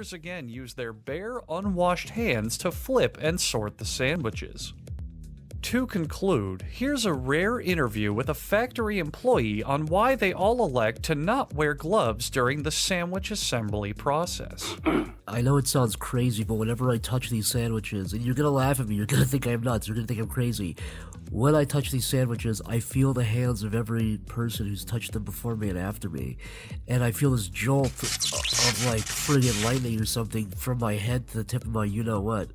workers again use their bare, unwashed hands to flip and sort the sandwiches. To conclude, here's a rare interview with a factory employee on why they all elect to not wear gloves during the sandwich assembly process. I know it sounds crazy, but whenever I touch these sandwiches, and you're gonna laugh at me, you're gonna think I'm nuts, you're gonna think I'm crazy. When I touch these sandwiches, I feel the hands of every person who's touched them before me and after me. And I feel this jolt of like friggin' lightning or something from my head to the tip of my you-know-what.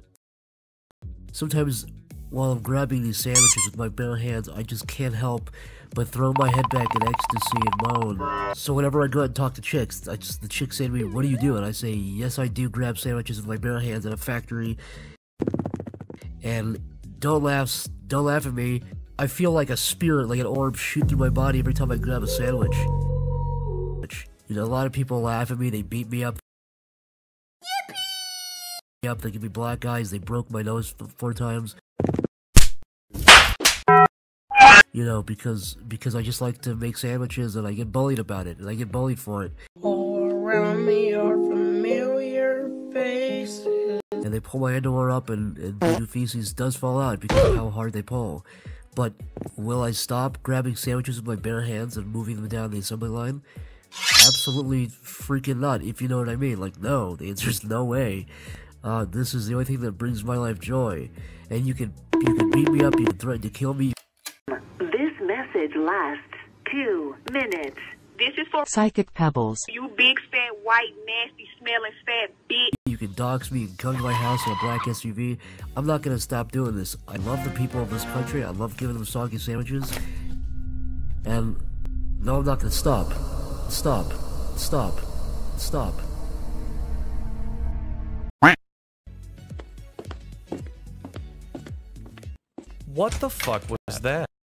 Sometimes, while I'm grabbing these sandwiches with my bare hands, I just can't help but throw my head back in ecstasy and moan. So whenever I go out and talk to chicks, the chicks say to me, "What do you do?" And I say, "Yes, I do grab sandwiches with my bare hands at a factory." And don't laugh at me. I feel like a spirit, like an orb, shoot through my body every time I grab a sandwich. You know, a lot of people laugh at me. They beat me up. Yippee! They give me black eyes. They broke my nose 4 times. You know, because I just like to make sandwiches and I get bullied about it, and I get bullied for it. All around me are familiar faces. And they pull my underwear up and the new feces does fall out because of how hard they pull. But will I stop grabbing sandwiches with my bare hands and moving them down the assembly line? Absolutely freaking not, if you know what I mean. Like, no, the answer is no way. This is the only thing that brings my life joy. And you can beat me up, you can threaten to kill me. Last 2 minutes. This is for Psychicpebbles. You big fat white nasty smelling fat bitch. You can dox me and come to my house in a black SUV. I'm not gonna stop doing this. I love the people of this country. I love giving them soggy sandwiches. And no, I'm not gonna stop. Stop. Stop. Stop. What the fuck was that?